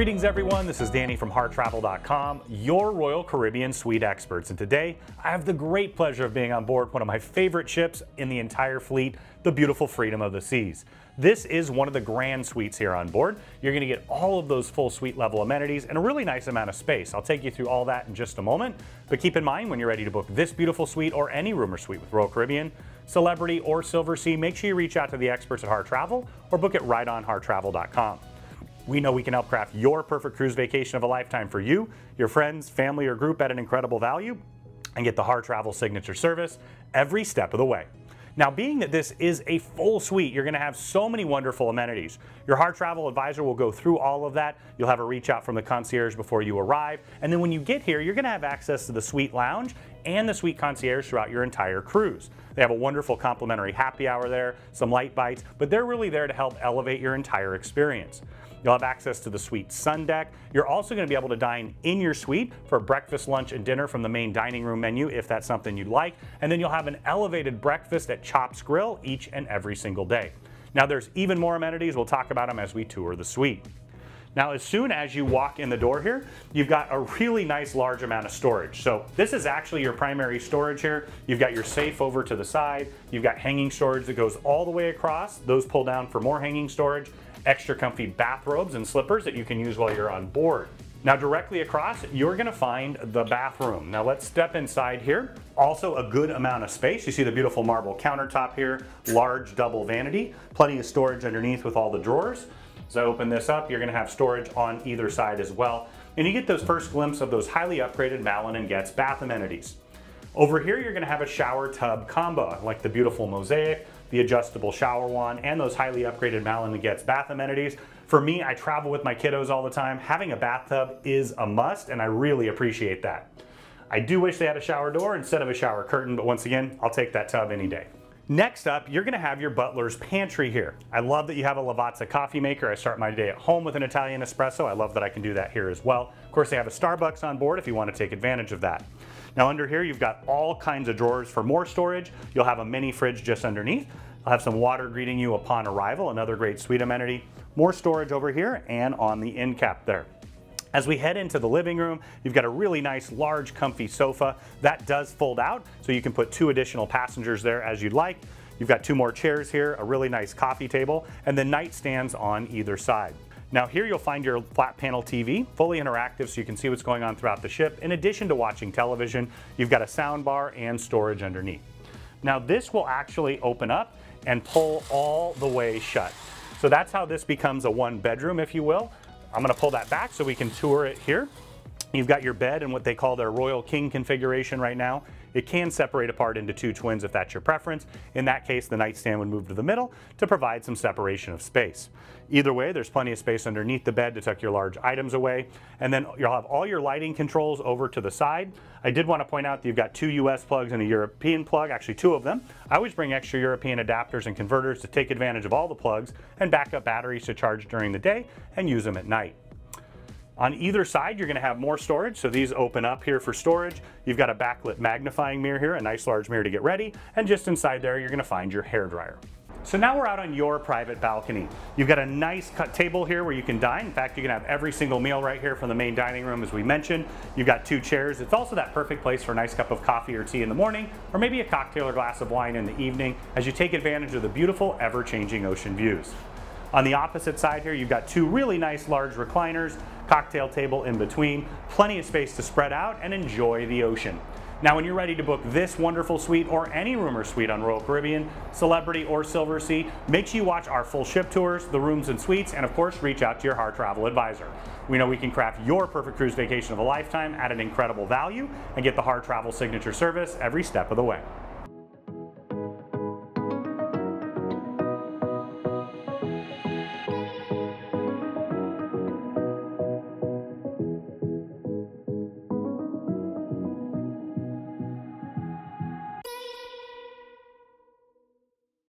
Greetings everyone, this is Danny from HarrTravel.com, your Royal Caribbean suite experts, and today I have the great pleasure of being on board one of my favorite ships in the entire fleet, the beautiful Freedom of the Seas. This is one of the Grand Suites here on board. You're going to get all of those full suite level amenities and a really nice amount of space. I'll take you through all that in just a moment, but keep in mind when you're ready to book this beautiful suite or any room or suite with Royal Caribbean, Celebrity, or Silver Sea, make sure you reach out to the experts at HarrTravel or book it right on HarrTravel.com. We know we can help craft your perfect cruise vacation of a lifetime for you, your friends, family, or group at an incredible value, and get the HarrTravel signature service every step of the way. Now, being that this is a full suite, you're going to have so many wonderful amenities. Your HarrTravel advisor will go through all of that. You'll have a reach out from the concierge before you arrive, and then when you get here, you're going to have access to the suite lounge and the suite concierge throughout your entire cruise. They have a wonderful complimentary happy hour there, some light bites, but they're really there to help elevate your entire experience. You'll have access to the suite sun deck. You're also going to be able to dine in your suite for breakfast, lunch, and dinner from the main dining room menu if that's something you'd like. And then you'll have an elevated breakfast at Chops Grill each and every single day. Now there's even more amenities. We'll talk about them as we tour the suite. Now, as soon as you walk in the door here, you've got a really nice large amount of storage. So this is actually your primary storage here. You've got your safe over to the side. You've got hanging storage that goes all the way across. Those pull down for more hanging storage, extra comfy bathrobes and slippers that you can use while you're on board. Now directly across, you're going to find the bathroom. Now let's step inside here. Also a good amount of space. You see the beautiful marble countertop here, large double vanity, plenty of storage underneath with all the drawers. As I open this up, you're going to have storage on either side as well. And you get those first glimpse of those highly upgraded Malin and Getz bath amenities. Over here, you're going to have a shower tub combo, like the beautiful mosaic, the adjustable shower wand, and those highly upgraded Malin and Getz bath amenities. For me, I travel with my kiddos all the time. Having a bathtub is a must, and I really appreciate that. I do wish they had a shower door instead of a shower curtain, but once again, I'll take that tub any day. Next up, you're going to have your butler's pantry here. I love that you have a Lavazza coffee maker. I start my day at home with an Italian espresso. I love that I can do that here as well. Of course, they have a Starbucks on board if you want to take advantage of that. Now under here, you've got all kinds of drawers for more storage. You'll have a mini fridge just underneath. I'll have some water greeting you upon arrival, another great suite amenity. More storage over here and on the end cap there. As we head into the living room, you've got a really nice, large, comfy sofa. That does fold out, so you can put two additional passengers there as you'd like. You've got two more chairs here, a really nice coffee table, and then nightstands on either side. Now here you'll find your flat panel TV, fully interactive, so you can see what's going on throughout the ship. In addition to watching television, you've got a sound bar and storage underneath. Now this will actually open up and pull all the way shut. So that's how this becomes a one bedroom, if you will. I'm going to pull that back so we can tour it here. You've got your bed in what they call their Royal King configuration right now. It can separate apart into two twins if that's your preference. In that case, the nightstand would move to the middle to provide some separation of space. Either way, there's plenty of space underneath the bed to tuck your large items away. And then you'll have all your lighting controls over to the side. I did want to point out that you've got two US plugs and a European plug, actually two of them. I always bring extra European adapters and converters to take advantage of all the plugs and backup batteries to charge during the day and use them at night. On either side, you're going to have more storage, so these open up here for storage. You've got a backlit magnifying mirror here, a nice large mirror to get ready, and just inside there, you're going to find your hairdryer. So now we're out on your private balcony. You've got a nice cut table here where you can dine. In fact, you can have every single meal right here from the main dining room, as we mentioned. You've got two chairs. It's also that perfect place for a nice cup of coffee or tea in the morning, or maybe a cocktail or glass of wine in the evening, as you take advantage of the beautiful, ever-changing ocean views. On the opposite side here, you've got two really nice large recliners, cocktail table in between, plenty of space to spread out and enjoy the ocean. Now, when you're ready to book this wonderful suite or any room or suite on Royal Caribbean, Celebrity, or Silver Sea, make sure you watch our full ship tours, the rooms and suites, and of course, reach out to your HarrTravel advisor. We know we can craft your perfect cruise vacation of a lifetime at an incredible value and get the HarrTravel signature service every step of the way.